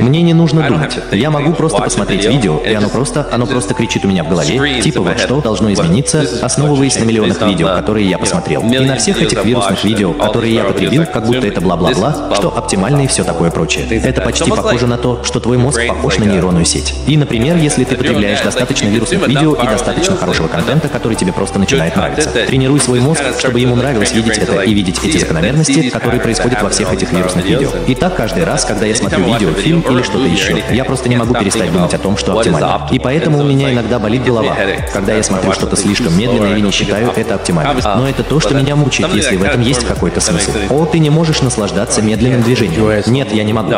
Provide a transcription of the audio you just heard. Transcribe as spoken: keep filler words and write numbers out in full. Мне не нужно думать. Я могу просто посмотреть видео, и оно просто, оно просто кричит у меня в голове, типа вот что должно измениться, основываясь на миллионах видео, которые я посмотрел. И на всех этих вирусных видео, которые я потребил, как будто это бла-бла-бла, что оптимально и все такое прочее. Это почти похоже на то, что твой мозг похож на нейронную сеть. И, например, если ты потребляешь достаточно вирусных видео и достаточно хорошего контента, который тебе просто начинает нравиться, тренируй свой мозг, чтобы ему нравилось видеть это и видеть эти закономерности, которые происходят во всех этих вирусных видео. И так каждый раз, когда я смотрю видео, фильм или что-то еще, я просто не могу перестать думать о том, что оптимально. И поэтому у меня иногда болит голова, когда я смотрю что-то слишком медленно и не считаю это оптимально. Но это то, что меня мучает, если в этом есть какой-то смысл. О, ты не можешь наслаждаться медленным движением. Нет, я не могу.